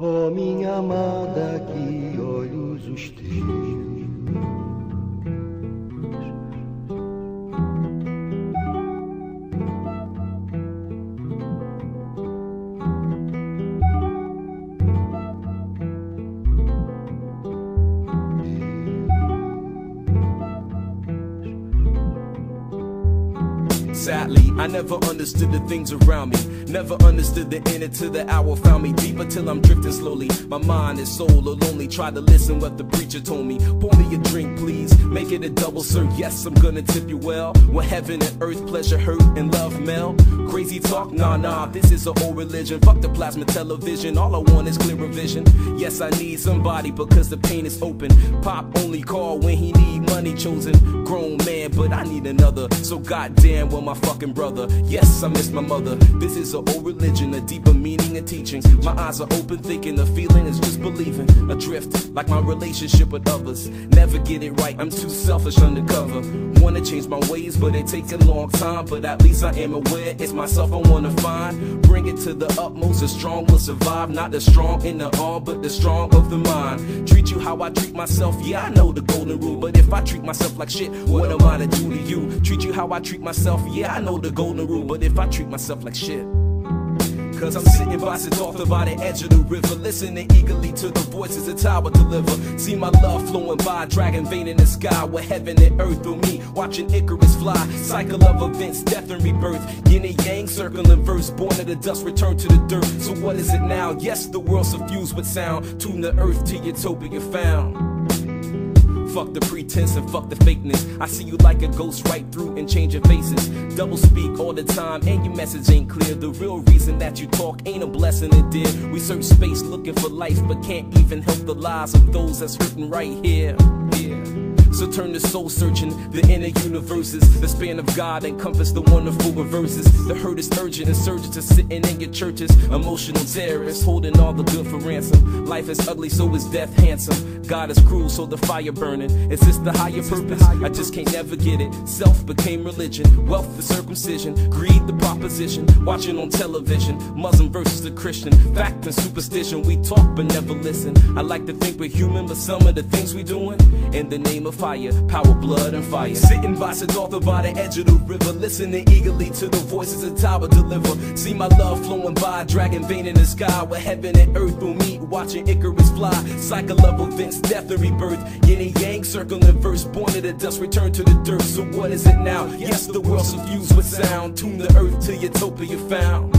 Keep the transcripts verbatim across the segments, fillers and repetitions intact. Ó, oh, minha amada, que olhos os teus. Sadly, I never understood the things around me. Never understood the inner to the hour found me deeper till I'm drifting slowly. My mind and soul are lonely. Try to listen what the preacher told me. Pour me a drink, please. Make it a double serve. Yes, I'm gonna tip you well. When heaven and earth, pleasure, hurt, and love melt. Crazy talk? Nah, nah, this is an old religion. Fuck the plasma television. All I want is clearer vision. Yes, I need somebody because the pain is open. Pop only call when he need money chosen. Grown man, but I need another. So goddamn, will my fucking brother. Yes, I miss my mother. This is an old religion, a deeper meaning and teaching. My eyes are open, thinking the feeling is just believing. Adrift, like my relationship with others. Never get it right, I'm too selfish undercover. Wanna change my ways, but it takes a long time. But at least I am aware, it's myself I wanna find. Bring it to the utmost, the strong will survive. Not the strong in the arm, but the strong of the mind. Treat you how I treat myself, yeah, I know the golden rule. But if I treat myself like shit, what am I to do to you? Treat you how I treat myself, yeah, I know the golden rule, but if I treat myself like shit. Cause I'm sitting by Siddhartha by the edge of the river, listening eagerly to the voices the tower deliver. See my love flowing by, dragon vein in the sky, where heaven and earth through me, watching Icarus fly. Cycle of events, death and rebirth, yin and yang, circle and verse, born of the dust, return to the dirt. So what is it now? Yes, the world's suffused with sound, tune the earth to utopia found. Fuck the pretense and fuck the fakeness. I see you like a ghost right through and change your faces. Double speak all the time and your message ain't clear. The real reason that you talk ain't a blessing it dear. We search space looking for life but can't even help the lives of those that's written right here. Yeah. So turn to soul searching, the inner universes, the span of God encompass the wonderful reverses. The hurt is urgent, insurgents are sitting in your churches. Emotional terrorists holding all the good for ransom. Life is ugly, so is death handsome. God is cruel, so the fire burning. Is this the higher purpose? I just can't never get it. Self became religion, wealth the circumcision, greed the proposition. Watching on television, Muslim versus the Christian, fact and superstition. We talk but never listen. I like to think we're human, but some of the things we doing in the name of fire, power, blood, and fire. Sitting by Siddhartha by the edge of the river, listening eagerly to the voices the tower deliver. See my love flowing by, dragon vein in the sky, where heaven and earth will meet, watching Icarus fly. Cycle of events, death and rebirth, yin and yang, circle and verse, born of the dust, return to the dirt. So what is it now? Yes, the world suffused with sound, tune the earth to utopia found.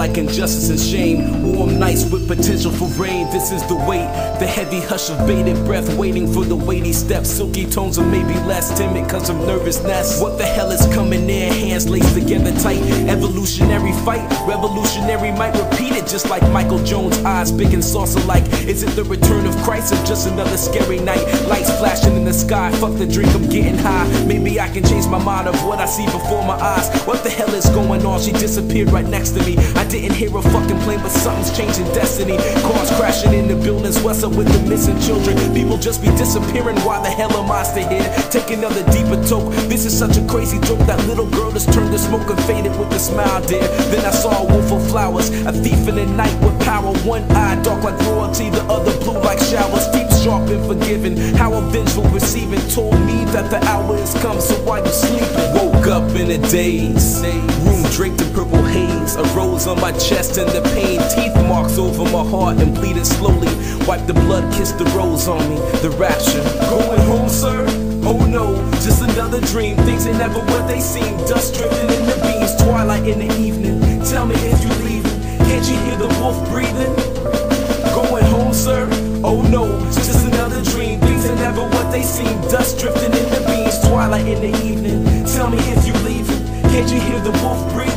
Like injustice and shame, warm nights with potential for rain. This is the weight, the heavy hush of bated breath, waiting for the weighty steps. Silky tones are maybe less timid cause of nervousness. What the hell is coming in? Hands laced together tight. Evolutionary fight, revolutionary might repeat it, just like Michael Jones, eyes big and saucer like. Is it the return of Christ or just another scary night? Lights flashing in the sky, fuck the drink, I'm getting high. Maybe I can change my mind of what I see before my eyes. What the hell is going on? She disappeared right next to me. I didn't hear a fucking plane, but something's changing destiny. Cars crashing into buildings, what's up with the missing children? People just be disappearing, why the hell am I still here? Take another deeper toke, this is such a crazy joke. That little girl just turned to smoke and faded with a smile there. Then I saw a wolf of flowers, a thief in the night with power. One eye dark like royalty, the other blue like showers. Deep, sharp, and forgiving, how a vengeful receiving. Told me that the hour has come, so why you sleeping? Woke up in a daze, room draped in purple haze. Arose on my chest and the pain, teeth marks over my heart and bleeding slowly. Wipe the blood, kiss the rose on me, the rapture. Going home, sir? Oh no, just another dream. Things ain't never what they seem. Dust drifting in the beams, twilight in the evening. Tell me if you leaving, can't you hear the wolf breathing? Going home, sir? Oh no, just another dream. Things ain't never what they seem. Dust drifting in the beams, twilight in the evening. Tell me if you leaving, can't you hear the wolf breathing?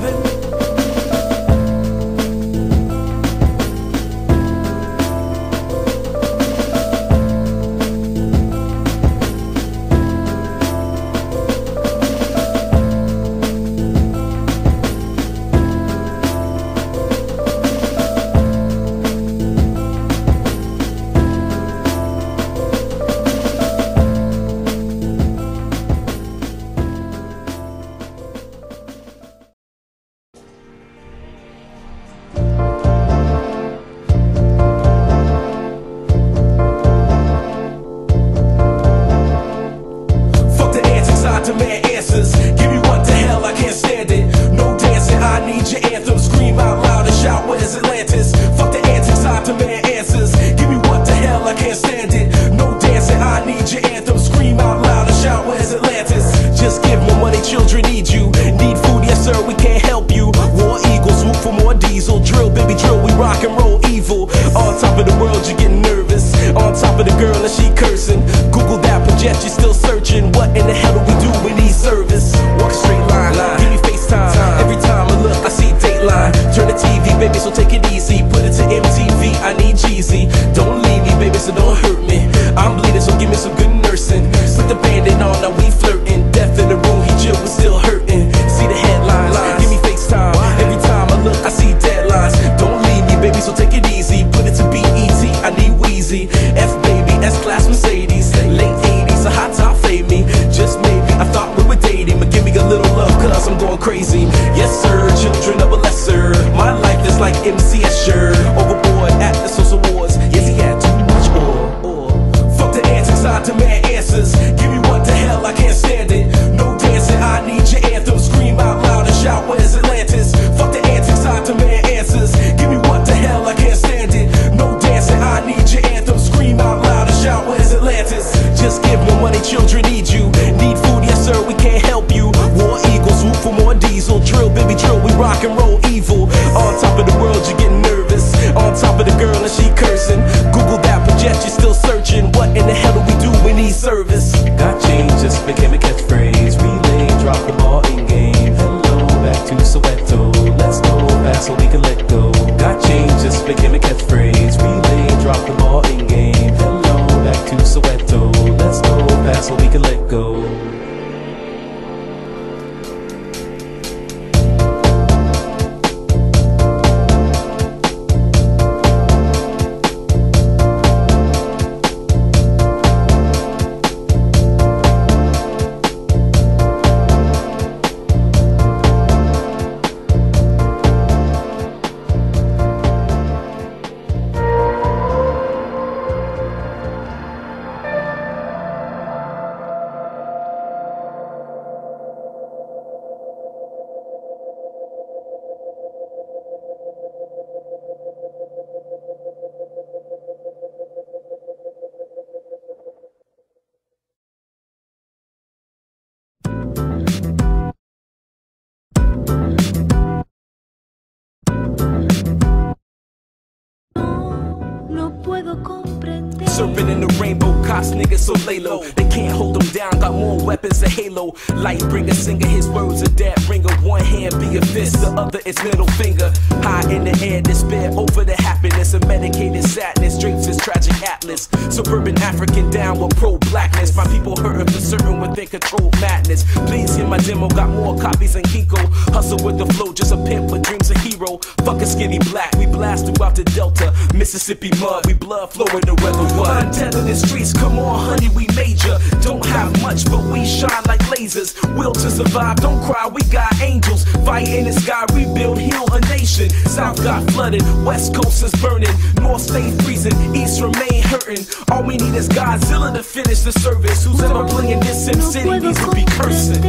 Serpent in the rainbow, cops niggas so lay low. They can't hold them down, got more weapons than Halo. Light bringer, singer, his words a dead ringer. One hand be a fist, the other is middle finger. High in the air, despair over the happiness. A medicated sadness, drapes his tragic atlas. Suburban African down with pro-blackness. My people hurting for certain with their controlled madness. Please hear my demo, got more copies than Kiko. Hustle with the flow, just a pimp with dreams a hero. Fuck a skinny black, we blast throughout the delta. Mississippi mud, we blood flowing the weather water. Untethered in streets, come on honey, we major. Don't have much, but we shine like lasers. Will to survive, don't cry, we got angels. Fight in the sky, rebuild, heal a nation. South got flooded, west coast is burning. North stay freezing, east remain hurting. All we need is Godzilla to finish the service. Who's ever playing this Sim City needs to be cursing.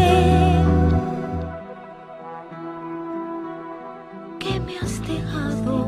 Que me has dejado.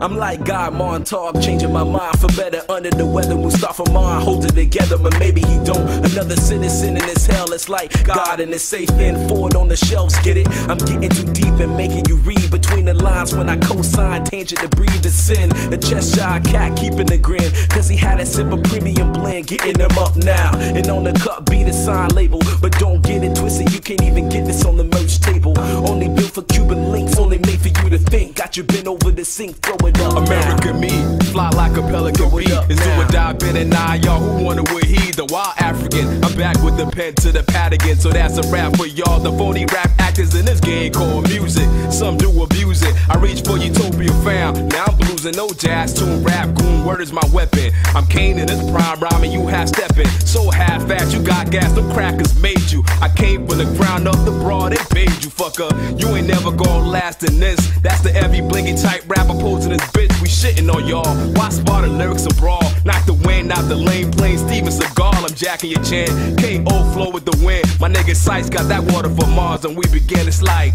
I'm like God Montauk, changing my mind for better. Under the weather, Mustafa Mon, hold it together, but maybe he don't. Another citizen in this hell, it's like God in the safe and Ford on the shelves, get it? I'm getting too deep and making you read between the lines when I co-sign tangent to breathe the sin. The Cheshire cat keeping the grin, cause he had a sip of premium blend, getting them up now. And on the cup be the sign label, but don't get it twisted, you can't even get this on the merch table. Only built for Cuban links, only made for you to think. Got you bent over the sink, throw it up. America me, fly like a pelican bee. It's do or die, Ben and I, y'all who wanna with he, the wild African. I'm back with the pen to the pad again, so that's a rap for y'all. The phony rap actors in this game called music. Some do abuse it. I reach for utopia found. Now I'm bluesing, no jazz tune rap. Goon word is my weapon. I'm Kane in this prime rhyming, you half stepping. So half fast, you got gas, them crackers made you. I came from the ground up, the broad and bathed you, fucker. You ain't never gonna last in this. That's the every blingy type rapper posing this bitch. We shitting on y'all. Why spot the lyrics abroad? Not the wind, not the lane, plain Steven Seagal. I'm jacking your chin. K O flow with the wind. My nigga Sykes got that water from Mars, and we begin. It's like.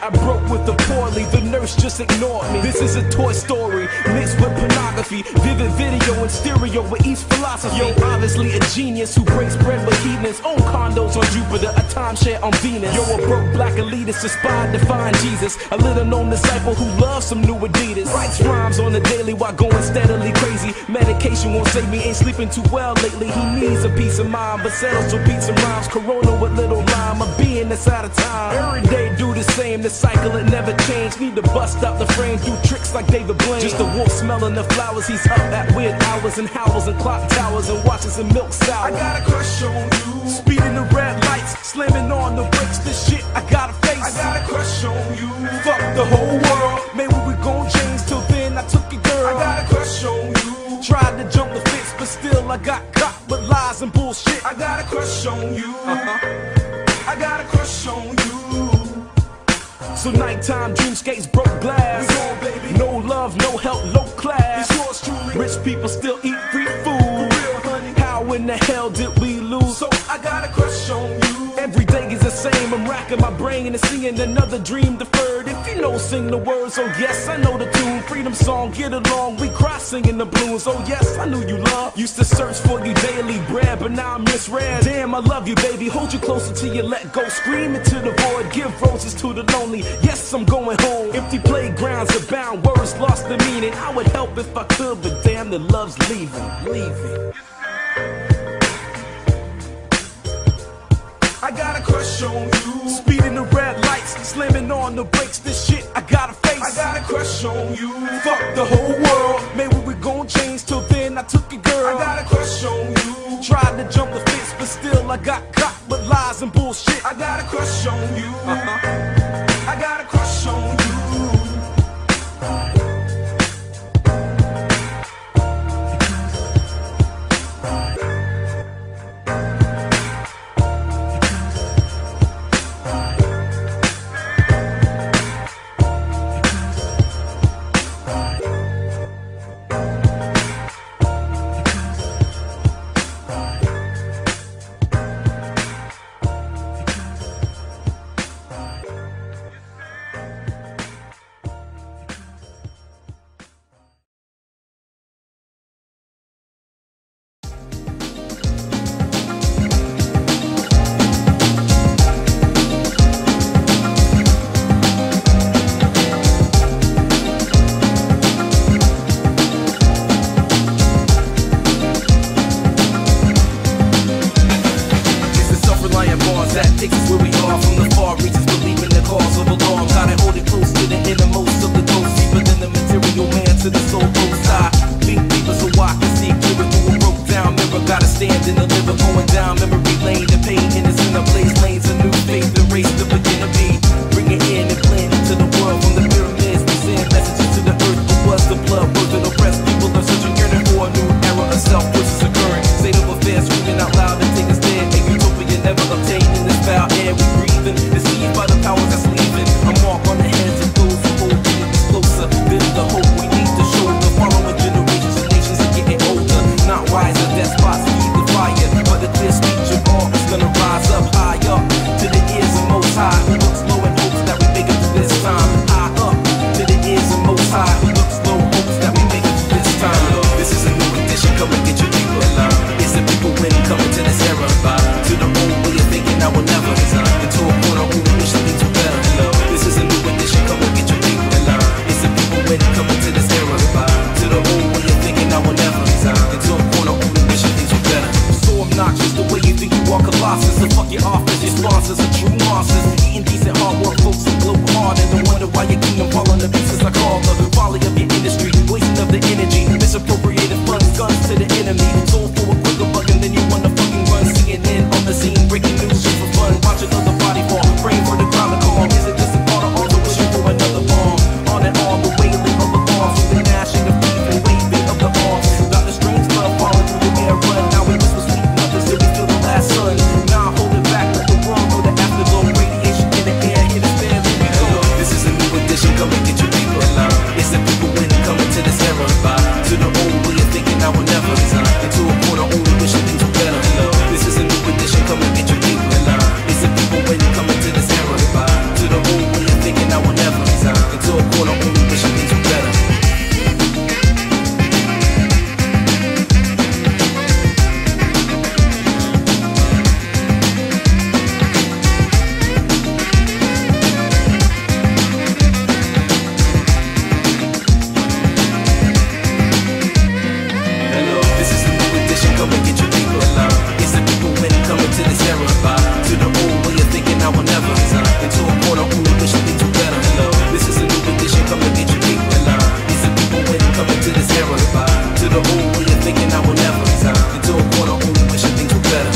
I broke with the poorly, the nurse just ignored me. This is a Toy Story mixed with pornography, vivid video and stereo with each philosophy. Yo, obviously a genius who breaks bread with heathens, own condos on Jupiter, a timeshare on Venus. Yo, a broke black elitist aspired to find Jesus, a little known disciple who loves some new Adidas. Writes rhymes on the daily while going steadily crazy. Medication won't save me, ain't sleeping too well lately. He needs a peace of mind, but settles for beats and rhymes. Corona with little rhyme, a being that's out of time. Every day do the same. The cycle, it never changed. Need to bust out the frame, do tricks like David Blaine. Just a wolf smelling the flowers. He's up at weird hours and howls and clock towers and watches and milk sour. I got a crush on you. Speeding the red lights, slamming on the brakes. This shit I gotta face. I got a crush on you. Fuck the whole world. Man, we were gon' change. Till then, I took a girl. I got a crush on you. Tried to jump the fence, but still I got caught with lies and bullshit. I got a crush on you. Uh-huh. I got a crush on you. So nighttime dreamscapes broke glass. On, baby. No love, no help, low class. Yours, rich people still eat free food. Real, how in the hell did we lose? So I got a crush on you. Every day is the same. I'm racking my brain and seeing another dream deferred. If you know, sing the words. Oh yes, I know the tune. Freedom song, get along. We cry singing the blues. Oh yes, I knew you love. Used to search for you daily bread, but now I'm misread. Damn, I love you, baby. Hold you closer till you let go. Scream into the void. Give roses to the lonely. Yes, I'm going home. Empty playgrounds abound. Words lost the meaning. I would help if I could, but damn, the love's leaving, leaving. I got a crush on you. Speeding the red lights, slamming on the brakes. This shit I gotta face. I got a crush on you. Fuck the whole world. Man, we were gon' change. Till then, I took a girl. I got a crush on you. Tried to jump the fence, but still I got caught with lies and bullshit. I got a crush on you. Uh-huh. I got a crush on you. come and get your people in line. It's the people when it comes to this era. To the moon where you're thinking I will never resign. Into a corner who wish I need to better love. This is a new edition, come and get your people in line. It's the people when it comes to this era. To the moon where you're thinking I will never resign. Into a corner who wish I need to better. So obnoxious the way you think you walk a losses. So fuck your office, your sponsors are true monsters. Eating decent hard work folks who blow hard. And no wonder why your kingdom falling to pieces like all the folly of your industry. Wasting of the energy, misappropriated funds, guns to the enemy. Sold for a quicker buck and then you wanna fucking run. C N N on the scene, breaking news just for fun. Watch another body fall, praying for the crowd to calm. Is it just a part of all the wishing for another bomb? On and on, the wailing of the bombs, the gnashing of teeth and waving of the arms. Not the strange blood falling through the air run. Now we whisper sweet nothing till we feel the last sun. Now hold it back, let the wrong go to afterglow. Radiation in the air, hit us there, we go. This is a new edition, come and get your people in line. It's the people winning. To this era, by to the old way of thinking I will never resign. Into a corner only wishing things were better. This is a new edition, come and get your people in line. It's the people waiting, coming to this era, by to the old way of thinking I will never resign. Into a corner only wishing things were better.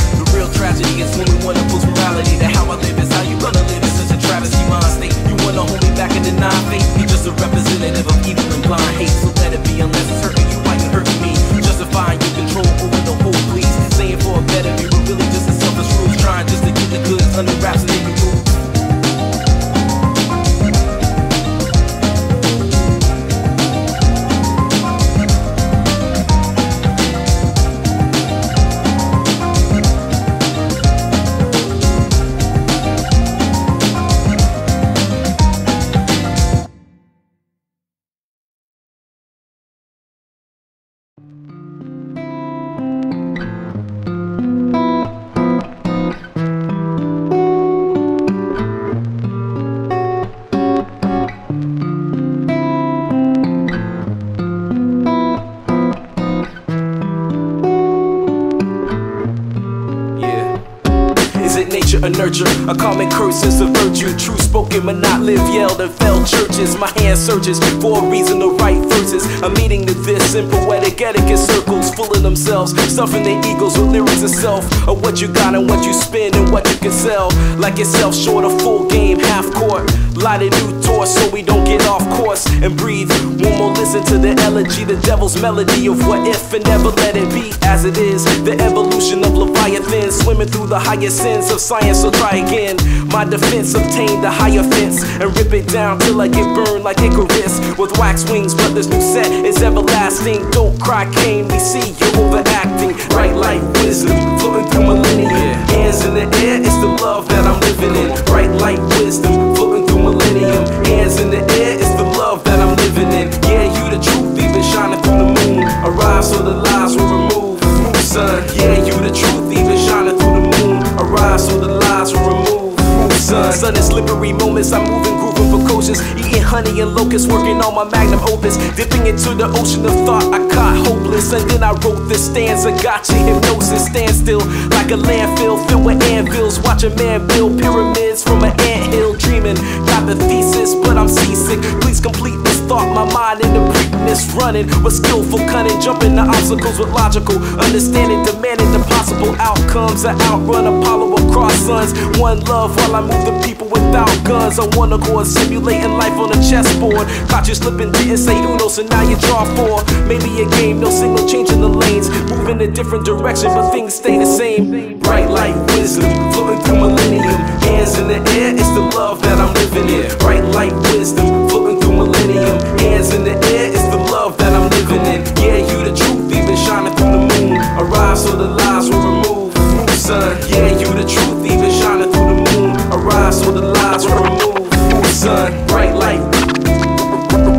A nurture, a common curse is a virtue. True spoken, but not live, yelled and fell churches. My hand searches for a reason to write verses. I'm meeting to this in poetic etiquette circles, full of themselves, stuffing their egos with lyrics and self. Of what you got and what you spend and what you can sell. Like yourself, short a full game, half court. Light a new torch so we don't get off course and breathe. One more listen to the elegy, the devil's melody of what if and never let it be as it is. The evolution of Leviathan, swimming through the higher sense of science. So try again. My defense obtained the higher fence and rip it down till I get burned like Icarus with wax wings. But this new set is everlasting. Don't cry, Cain. We see you overacting. Right light wisdom floating through millennia. Hands in the air, it's the love that I'm living in. Right light wisdom floating through millennium. Hands in the air, it's the love that I'm living in. Yeah, you the truth, even shining through the moon. Arrive so the lies were removed. Move, son. Yeah, you the truth, even shining through the moon. Arrive so the lies were removed. Move, son. Sun is slippery moments. I'm moving, grooving, precocious. Eating honey and locusts, working on my magnum opus. Dipping into the ocean of thought I caught hopeless. And then I wrote this stanza. Gotcha, hypnosis. Stand still like a landfill filled with anvils. Watch a man build pyramids from an anthill. Dreaming, got the thesis, but I'm seasick. Please complete this thought. My mind in the preakness. Running with skillful cunning. Jumping the obstacles with logical understanding. Demanding the possible outcomes. I outrun Apollo across suns. One love while I move the people without guns. I wanna go and simulating life on a chessboard. Caught you slipping, didn't say Uno, so now you draw four. Maybe a game, no signal, changing the lanes. Moving a different direction, but things stay the same. Bright light wisdom, floating through millennium. Hands in the air, it's the love that I'm living in. Bright light wisdom, floating through millennium. Hands in the air, it's the love that I'm living in. Yeah, you the truth, even shining through the moon. Arrive so the lies were removed. Move, son. Yeah, you the truth, even shining through the moon. Arrive so the lies were removed. Move, son. Bright light,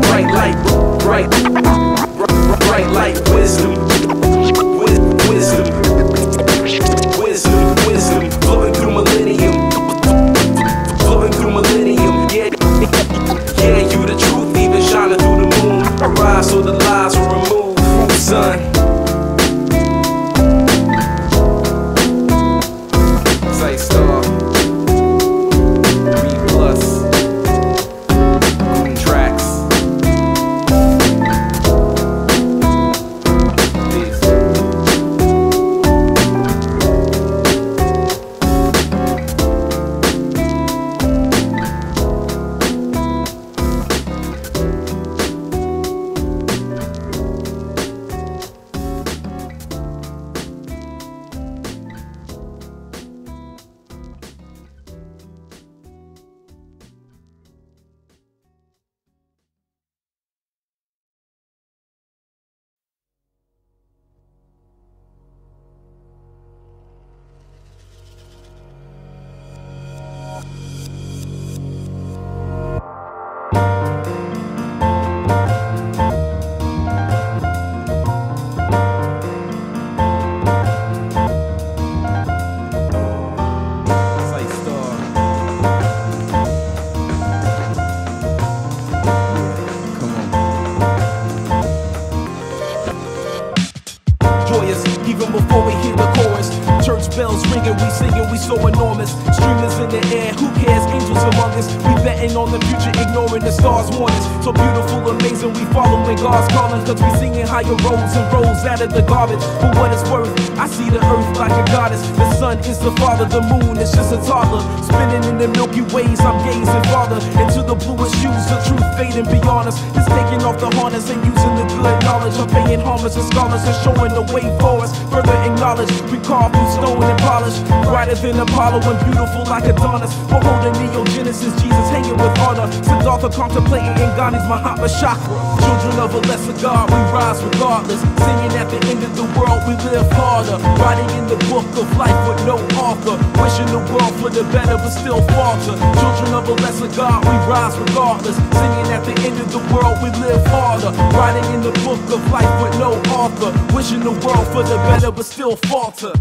bright light, bright, bright light, wisdom. even before we hear the chorus. Church bells ringing, we singing, we so enormous. Streamers in the air, who cares? Angels among us. We betting on the future, ignoring the stars warn us. So beautiful, amazing, we following God's calling, cause we singing higher roads and rolls out of the garbage. For what it's worth, I see the earth like a goddess. The sun is the father, the moon is just a toddler. Spinning in the Milky Ways, I'm gazing farther into the bluest hues, the truth fading beyond us. It's taking off the harness and using the good knowledge. I'm paying homage to scholars and showing the way for us. Further acknowledge, we carve through stone and polish, brighter than Apollo and beautiful like Adonis. Behold the neogenesis, Jesus hanging with honor. Siddhartha contemplating in Gandhi's Mahatma Chakra. Children of a lesser God, we rise regardless. Singing at the end of the world, we live harder. Writing in the book of life with no author. Wishing the world for the better, but still falter. Children of a lesser God, we rise regardless. Singing at the end of the world, we live harder. Writing in the book of life with no author. Wishing the world for the better, but still falter.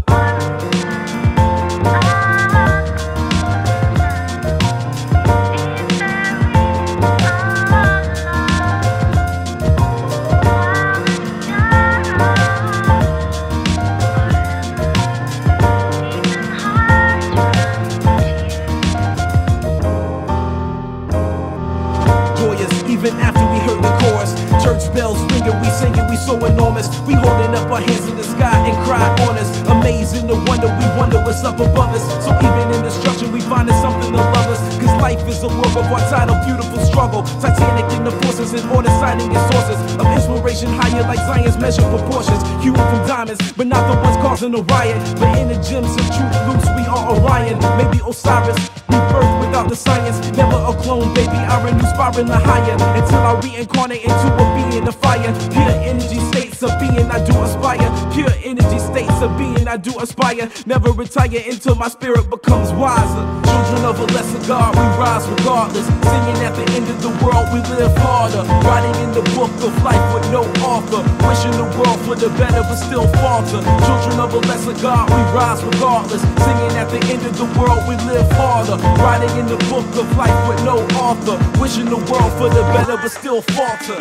Even after we heard the chorus, church bells ringing, we singing, we so enormous. We holding up our hands in the sky and cry on us. Amazed in the wonder, we wonder what's up above us. So even in destruction, we finding something to love us. Cause life is a work of our title, beautiful struggle. Titanic in the forces, in order citing its sources of inspiration higher, like Zion's measure proportions. Hewn from diamonds, but not the ones causing a riot. But in the gems of truth loops, we are Orion. Maybe Osiris, rebirth without the science. Never a clone, baby, I renew, spiraling higher. Until I reincarnate into a being of fire. Pure energy states of being I do aspire. Pure energy states of being I do aspire. Never retire until my spirit becomes wiser. Children of a lesser God, we rise regardless. Singing at the end of the world, we live harder. Writing in the book of life with no author. Wishing the world for the better, but still falter. Children of a lesser God, we rise regardless. Singing at the end of the world, we live harder. Writing in the book of life with no author. Wishing the world for the better, but still falter.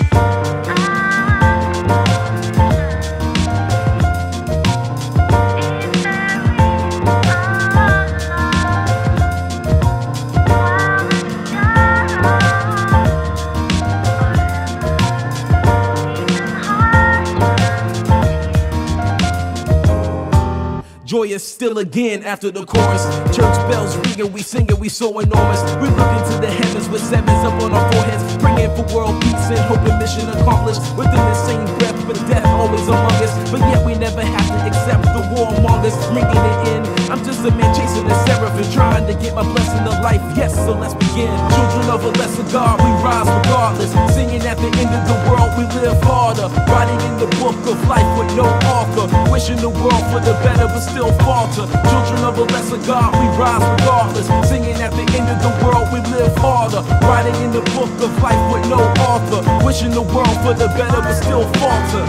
Joyous still again after the chorus. Church bells ringing, we singing, we so enormous. We look into the heavens with sevens up on our foreheads, praying for world peace and hope and mission accomplished. Within the same breath, but death always among us. But yet we never have to accept the war among us. Making it in, I'm just a man chasing a seraphim, trying to get my blessing of life. Yes, so let's begin. Children of a lesser God, we rise regardless. Singing at the end of the world, we live harder. Writing in the book of life with no author. Wishing the world for the better, but still still falter. Children of a lesser God, we rise regardless. Singing at the end of the world, we live harder. Writing in the book of life with no author. Wishing the world for the better, but still falter.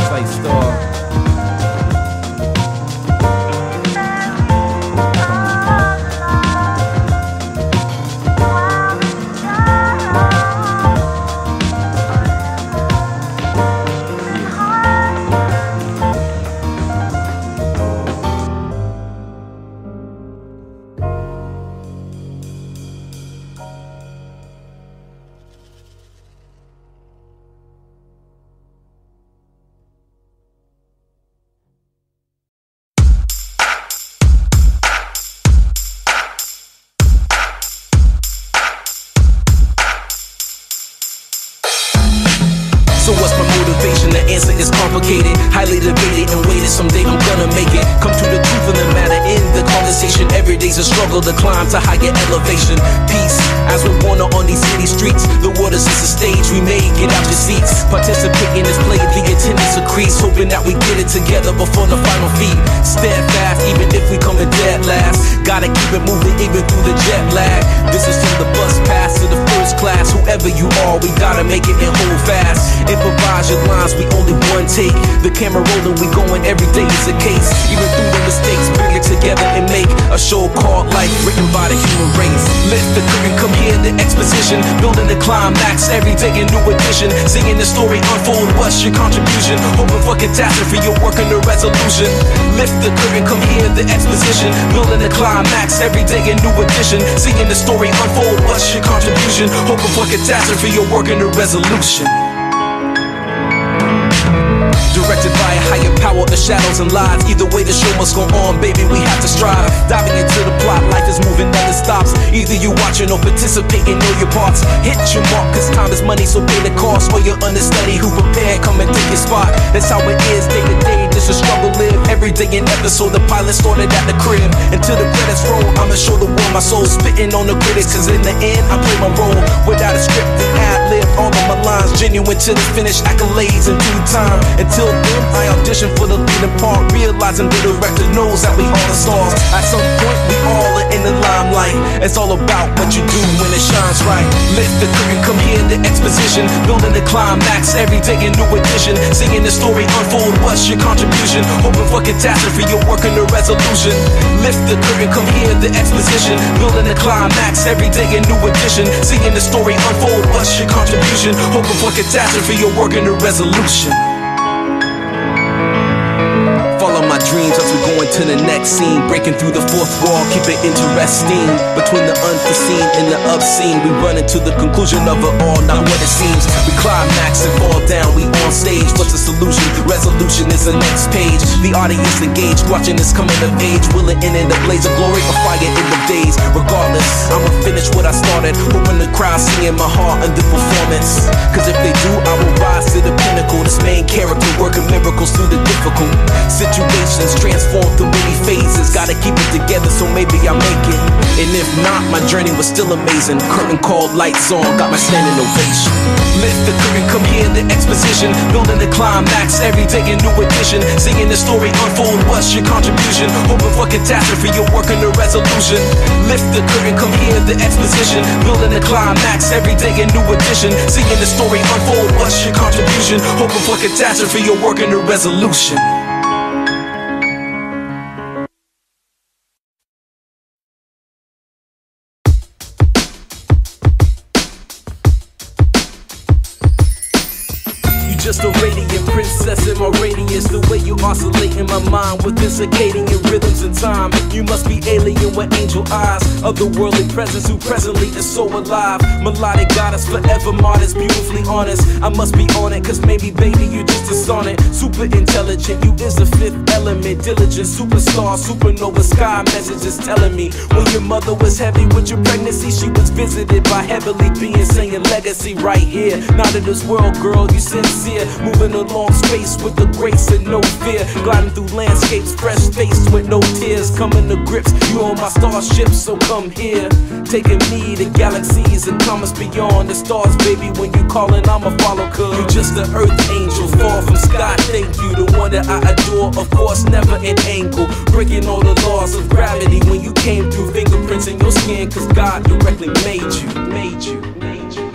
It's like star. So what's my motivation? The answer is complicated, highly debated and weighted. Someday I'm gonna make it, come to the truth in the matter, in the conversation. Every day's a struggle to climb to higher elevation. Peace, as we wander on these city streets. The waters is a stage we made, get out your seats. Participate in this play, the attendance increase. Hoping that we get it together before the final feat. Steadfast, even if we come in dead last. Gotta keep it moving even through the jet lag. This is from the bus pass to the first class. Whoever you are, we gotta make it and hold fast. Improvise your lines, we only one take. The camera rolling, we going every day is a case. Even through the mistakes, bring it together and make a show called life, written by the human race. Lift the curtain, come here in the exposition, building the climax, every day a new edition. Seeing the story unfold, what's your contribution? Hoping for catastrophe, you're working the resolution. Lift the curtain, come here in the exposition, building the climax, every day a new edition. Seeing the story unfold, what's your contribution? Hoping for catastrophe, you're working the resolution. Directed by a higher power of shadows and lies. Either way the show must go on, baby, we have to strive. Diving into the plot, life is moving, nothing stops. Either you watching or participating, know your parts. Hit your mark, cause time is money, so pay the cost. Or your understudy who prepared, come and take your spot. That's how it is, day to day, this is struggle live. Every day an episode, the pilot started at the crib. Until the credits roll, I'ma show the world my soul. Spitting on the critics, cause in the end, I play my role. Without a script, an ad-lib, all of my lines. Genuine to the finish, accolades in due time. Until then, I audition for the leading part, realizing the director knows that we all are stars. At some point, we all are in the limelight. It's all about what you do when it shines right. Lift the curtain, come here in the exposition, building the climax, every day a new edition. Seeing the story unfold, what's your contribution? Hoping for catastrophe, you're working the resolution. Lift the curtain, come here in the exposition, building the climax, every day a new edition. Seeing the story unfold, what's your contribution? Hoping for catastrophe, you're working the resolution. Follow my dreams as we go into the next scene. Breaking through the fourth wall, keep it interesting. Between the unforeseen and the obscene, we run into the conclusion of it all, not what it seems. We climax and fall down, we on stage. What's the solution? The resolution is the next page. The audience engaged, watching this coming of age. Will it end in a blaze of glory or fire in the days? Regardless, I'ma finish what I started. Hoping the crowd singing my heart in the performance. Cause if they do, I will rise to the pinnacle. This main character working miracles through the difficult situations, transform through many phases. Gotta keep it together so maybe I'll make it. And if not, my journey was still amazing. Curtain called, lights on, got my standing ovation. Lift the curtain, come here in the exposition, building the climax, every day a new edition. Seeing the story unfold, what's your contribution? Hoping for catastrophe, you're working the resolution. Lift the curtain, come here in the exposition, building the climax, every day a new edition. Seeing the story unfold, what's your contribution? Hoping for catastrophe, you're working the resolution. Just a radiant princess in my radiance. The way you oscillate in my mind with this circadian rhythms and time. You must be alien with angel eyes, otherworldly presence who presently is so alive. Melodic goddess, forever modest, beautifully honest. I must be on it, cause maybe baby you just a sonnet. Super intelligent, you is the fifth element. Diligent, superstar, supernova sky messages telling me. When your mother was heavy with your pregnancy, she was visited by heavenly beings saying legacy right here. Not in this world, girl, you sincere. Moving along space with the grace and no fear. Gliding through landscapes, fresh faced with no tears. Coming to grips, you on my starship, so come here. Taking me to galaxies and comets beyond the stars, baby. When you calling, I'ma follow, cause you just an earth angel, far from sky, thank you. The one that I adore, of course, never an angle. Breaking all the laws of gravity when you came through. Fingerprints in your skin, cause God directly made you, made you, made you.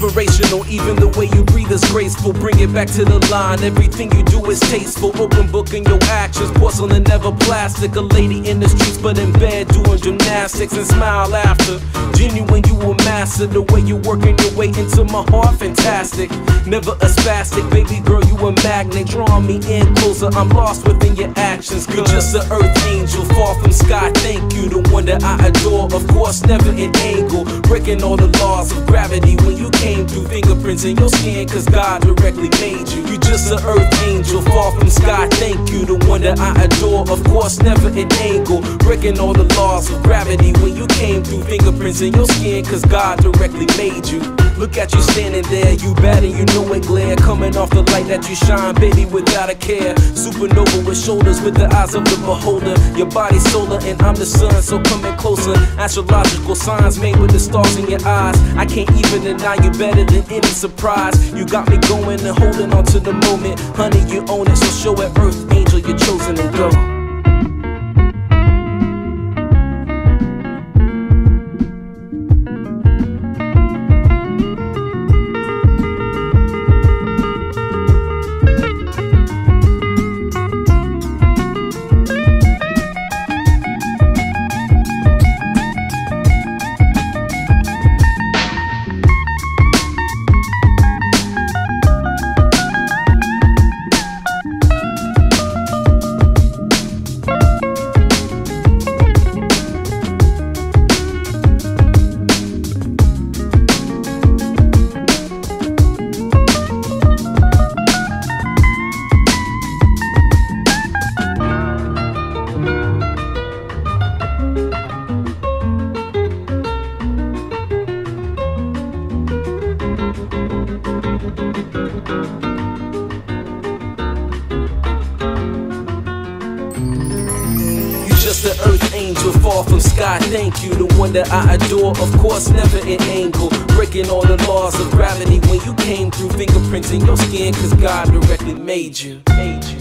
Inspirational, even the way you breathe is graceful. Bring it back to the line, everything you do is tasteful. Open book in your actions, porcelain never plastic. A lady in the streets but in bed doing gymnastics. And smile after, genuine you will master. The way you're working your way into my heart, fantastic. Never a spastic, baby girl you a magnet. Draw me in closer, I'm lost within your actions. You're just an earth angel, far from sky, thank you. The one that I adore, of course never an angle. Breaking all the laws of gravity when you came through. Fingerprints in your skin, cause God directly made you. You just an earth angel, far from sky, thank you. The one that I adore, of course never an angle. Breaking all the laws of gravity when you came through. Fingerprints in your skin, cause God directly made you. Look at you standing there, you bad and you know it glare, coming off the light that you shine, baby, without a care. Supernova with shoulders, with the eyes of the beholder. Your body's solar and I'm the sun, so coming closer. Astrological signs made with the stars in your eyes. I can't even deny you better than any surprise. You got me going and holding on to the moment. Honey, you own it, so show it, Earth Angel, you're chosen and go. The Earth Angel, far from sky, thank you. The one that I adore, of course, never an angle. Breaking all the laws of gravity when you came through, fingerprints in your skin, cause God directly made you. Made you.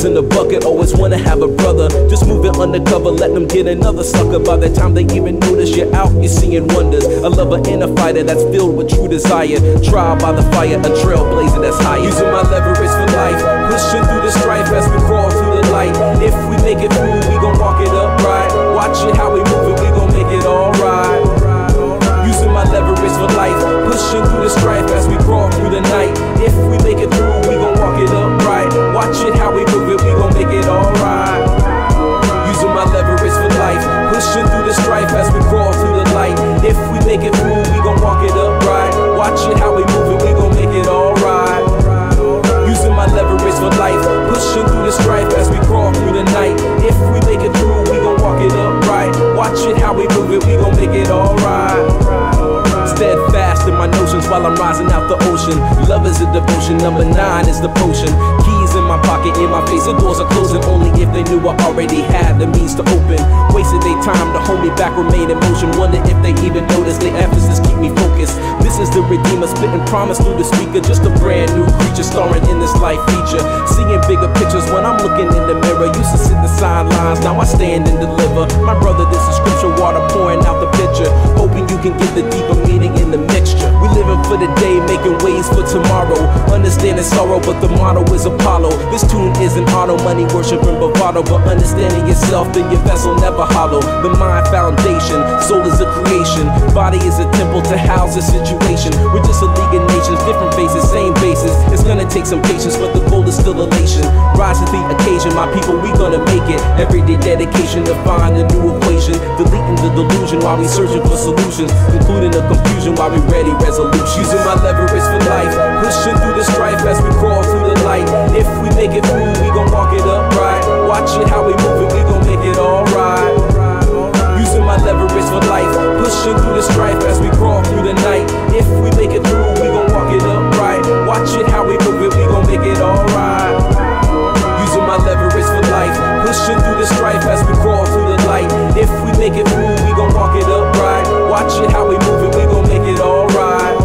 In the bucket, always wanna have a brother. Just move it undercover, let them get another sucker. By the time they even notice you're out, you're seeing wonders. A lover and a fighter that's filled with true desire. Trial by the fire, a trailblazer that's higher. Using my leverage for life, pushing through the strife as we crawl through the light. If we make it through, we gon' walk it upright. Watch it how we move it, we gon' make it alright. Using my leverage for life, pushing through the strife as we crawl through the night. If we make it through, we gon' walk it upright. Watch it how we move it, we gon' make it alright. Using my leverage for life, pushing through the strife as we crawl through the light. If we make it through, we gon' walk it upright. Watch it how we move it, we gon' make it alright. Using my leverage for life, pushing through the strife as we crawl through the night. If we make it through, we gon' walk it upright. Watch it how we move it, we gon' make it alright. Steadfast in my notions while I'm rising out the ocean. Love is a devotion, number nine is the potion. Keys in my my pocket, in my face, the doors are closing. Only if they knew I already had the means to open. Wasted their time to hold me back, remain in motion. Wonder if they even notice their emphasis, keep me focused. This is the Redeemer, spitting promise through the speaker. Just a brand new creature, starring in this life feature. Seeing bigger pictures when I'm looking in the mirror. Used to sit the sidelines, now I stand and deliver. My brother, this is scripture, water pouring out the pitcher. Hoping you can get the deeper meaning in the mixture. We living for the day, making ways for tomorrow. Understanding sorrow, but the motto is Apollo. This tune is an auto, money worship and bravado. But understanding yourself, then your vessel never hollow. The mind foundation, soul is a creation. Body is a temple to house a situation. We're just a league of nations, different faces, same bases. It's gonna take some patience, but the goal is still elation. Rise to the occasion, my people, we gonna make it. Everyday dedication to find a new equation. Deleting the delusion while we searching for solutions. Including the confusion while we ready resolution. Using my leverage for life, pushing through the strife as we crawl through the light. If we make it through, we gon' walk it upright. Watch it how we move it, we gon' make it alright. Using my leverage for life, pushing through the strife as we crawl through the night. If we make it through, we gon' walk it upright. Watch it how we move it, we gon' make it alright. Using my leverage for life, pushing through the strife as we crawl through the light. If we make it through, we gon' walk it upright. Watch it how we move it, we gon' make it alright.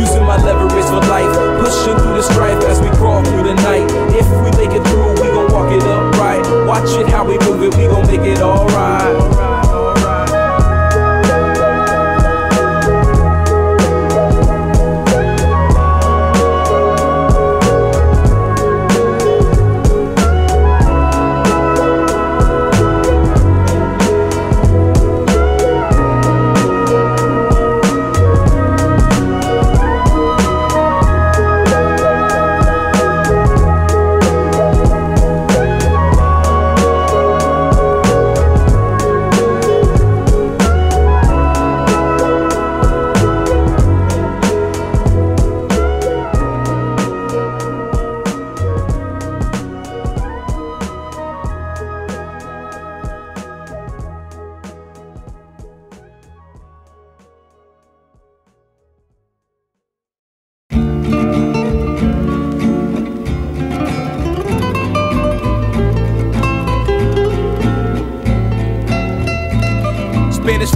Using my leverage for life, pushing through the strife as we crawl through the night. If we make it through, we gon' walk it upright. Watch it how we move it, we gon' make it alright.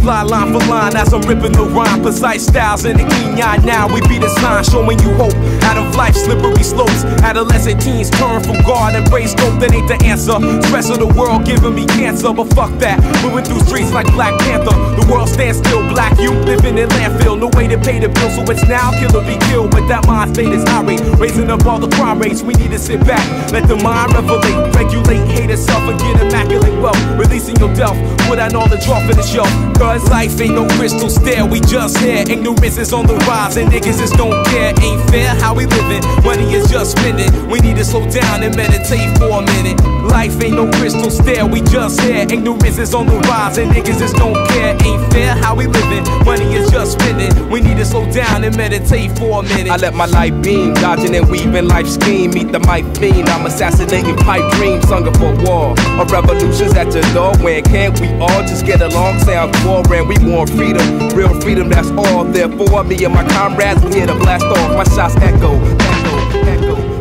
Fly line for line as I'm ripping the rhyme. Precise styles in the guignol. Now we be the sign showing you hope out of life, slippery slopes. Adolescent teens turn from God and praise hope. That ain't the answer. Stress of the world giving me cancer, but fuck that. Moving through streets like Black Panther. The world stands still. Black youth living in landfill. No way to pay the bill, so it's now kill or be killed. But that mind state is irate. Raising up all the crime rates. We need to sit back, let the mind revelate, regulate, hate itself and get immaculate wealth. Releasing your delf, put out all the draw for the show. Cause life ain't no crystal stair, we just here. Ignorance is on the rise and niggas just don't care. Ain't fair how we living, money is just spending. We need to slow down and meditate for a minute. Life ain't no crystal stair, we just here. Ignorance is on the rise and niggas just don't care. Ain't fair how we living, money is just spending. We need to slow down and meditate for a minute. I let my life beam, dodging and weaving life scheme. Meet the mic fiend, I'm assassinating pipe dreams. Hunger for war, a revolution's at your door. When can't we all just get along? Sound war and we want freedom, real freedom, that's all. Therefore, me and my comrades, we here to blast off. My shots echo, echo, echo.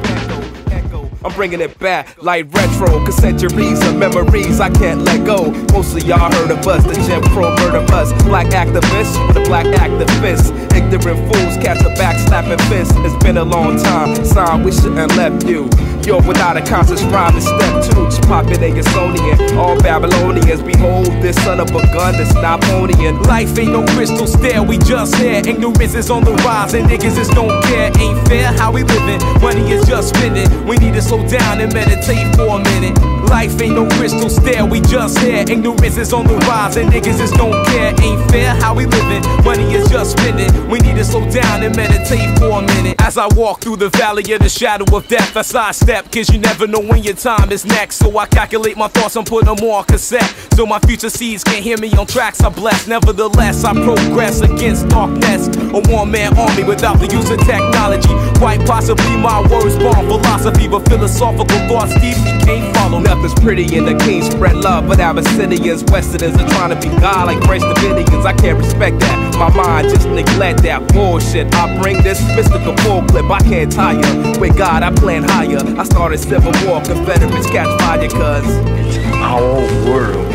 I'm bringing it back like retro, cause centuries of memories I can't let go. Most of y'all heard of us, the Jim Crow murder us. Black activists with a black activist. Ignorant fools catch a back slapping fist. It's been a long time, sign we shouldn't left you. You're without a conscious rhyme to step two. Just popping a Gasonian, all Babylonians. Behold this son of a gun that's not ponian. Life ain't no crystal stair, we just here. Ignorance is on the rise and niggas just don't care. Ain't fair how we living, money is just spending. We need to slow down and meditate for a minute. Life ain't no crystal stair, we just here. Ignorance is on the rise and niggas just don't care. Ain't fair how we living, money is just spending. We need to slow down and meditate for a minute. As I walk through the valley of the shadow of death, I sidestep, cause you never know when your time is next. So I calculate my thoughts and put them on cassette, so my future seeds can't hear me on tracks I bless. Nevertheless, I progress against darkness, a one-man army without the use of technology. Quite possibly my words bomb philosophy, but philosophical thoughts deeply can't follow. Nothing nothing's prettier than kings spread love, but Abyssinians, Westerners are trying to be God like Grace Dominions. I can't respect that. My mind just neglect that bullshit. I bring this mystical full clip, I can't tire. With God, I plan higher. I started civil war, Confederates catch fire, cuz it's our world.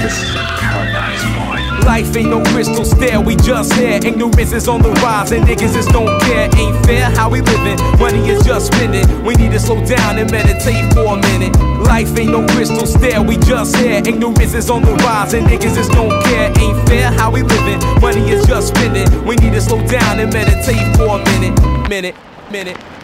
This is a paradise, boy. Life ain't no crystal stair, we just here. Ignorance is on the rise and niggas just don't care. Ain't fair how we living, money is just spending. We need to slow down and meditate for a minute. Life ain't no crystal stair, we just here. Ignorance is on the rise and niggas just don't care. Ain't fair how we living, money is just spending. We need to slow down and meditate for a minute, minute, minute.